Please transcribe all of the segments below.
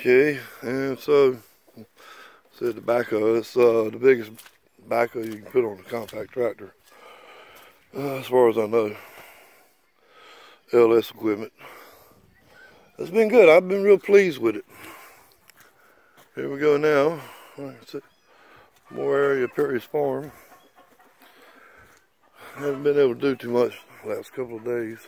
Okay, and so said the backhoe. It's the biggest backhoe you can put on a compact tractor, as far as I know. LS equipment. It's been good. I've been real pleased with it. Here we go now. That's it. More area of Perry's Farm. Haven't been able to do too much the last couple of days.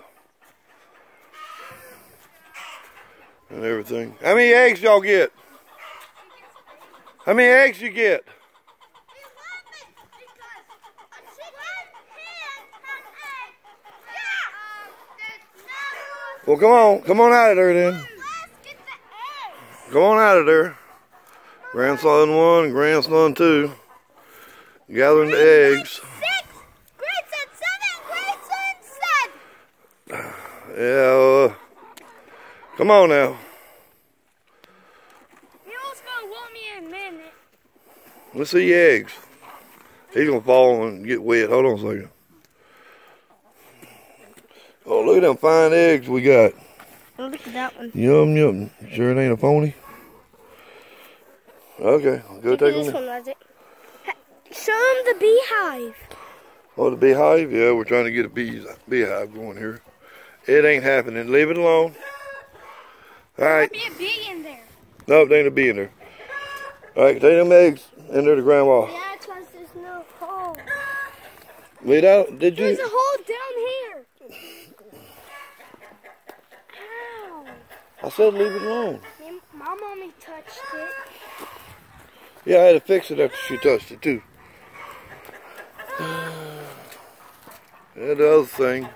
And everything. How many eggs y'all get? How many eggs you get? Well, come on out of there then. Come on out of there. Grandson 1, grandson 2. Gathering the eggs. Grandson 7, grandson 7. Yeah, come on now. Neil's gonna want me in a minute. Let's see your eggs. He's gonna fall and get wet. Hold on a second. Oh, look at them fine eggs we got. Oh, look at that one. Yum, yum. Sure it ain't a pony? Okay, go take them. This one was it. Show them the beehive. Oh, the beehive? Yeah, we're trying to get a beehive going here. It ain't happening. Leave it alone. All right. There might be a bee in there. No, there ain't a bee in there. All right, take them eggs in there to Grandma. Yeah, because there's no hole. Wait out. Did you? There's a hole down here. I said leave it alone. My mommy touched it. Yeah, I had to fix it after she touched it too. And the other thing.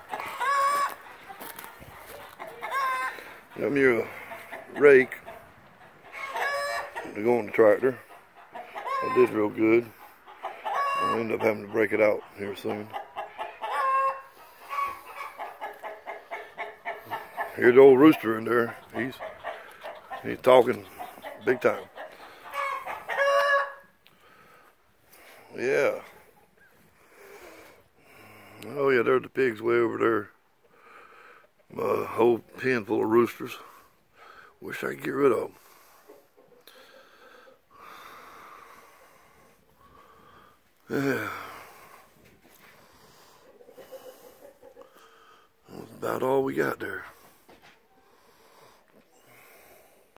I'm your rake. To go on the tractor. I did real good. I'll end up having to break it out here soon. Here's the old rooster in there. He's talking big time. Yeah. Oh yeah, there's the pigs way over there. My whole pen full of roosters. Wish I could get rid of them. Yeah. That's about all we got there.